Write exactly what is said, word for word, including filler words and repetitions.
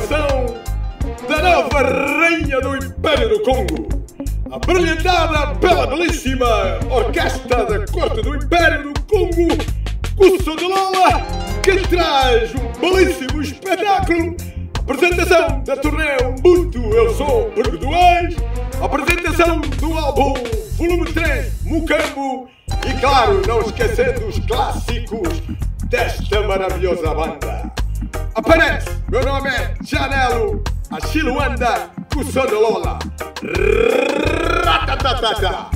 proclamação da nova rainha do Império do Congo, abrilhantada pela belíssima orquestra da corte do Império do Congo, Kussondulola, que traz um belíssimo espetáculo. Apresentação da turnê Ubuntu, Eu Sou Porque Tu És. Apresentação do álbum volume três, Mucambo. E claro, não esquecendo os clássicos desta maravilhosa banda. Aparece, meu nome é Janelo Achiluanda Kussondulola. Ratatatata.